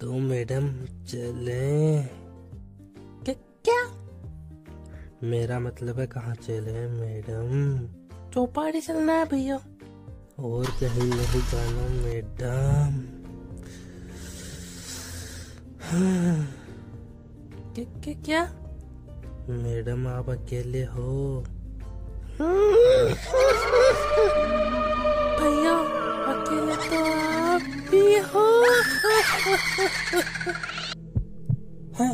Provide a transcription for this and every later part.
तो मैडम चलें? क्या? मेरा मतलब है कहाँ चलें मैडम? चौपाटी चलना है भैया, और कहीं नहीं जाना मैडम। क्या? मैडम आप अकेले हो? भैया अकेले तो आप भी हो। हाँ,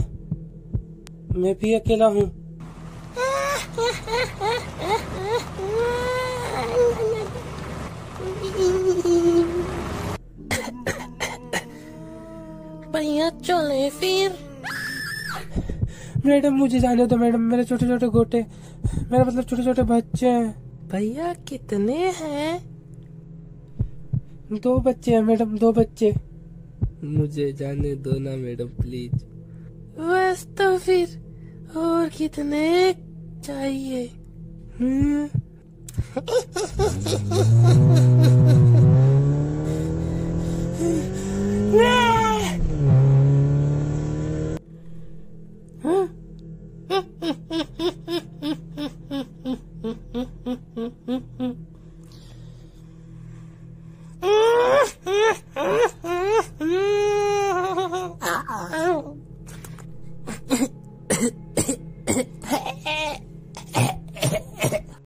मैं भी अकेला हूँ। भैया चले फिर। मैडम मुझे जाने दो मैडम, मेरे छोटे छोटे गोटे, मेरा मतलब छोटे छोटे बच्चे हैं। भैया कितने हैं? 2 बच्चे हैं मैडम, 2 बच्चे। मुझे जाने दो ना मैडम प्लीज। बस तो फिर और कितने चाहिए?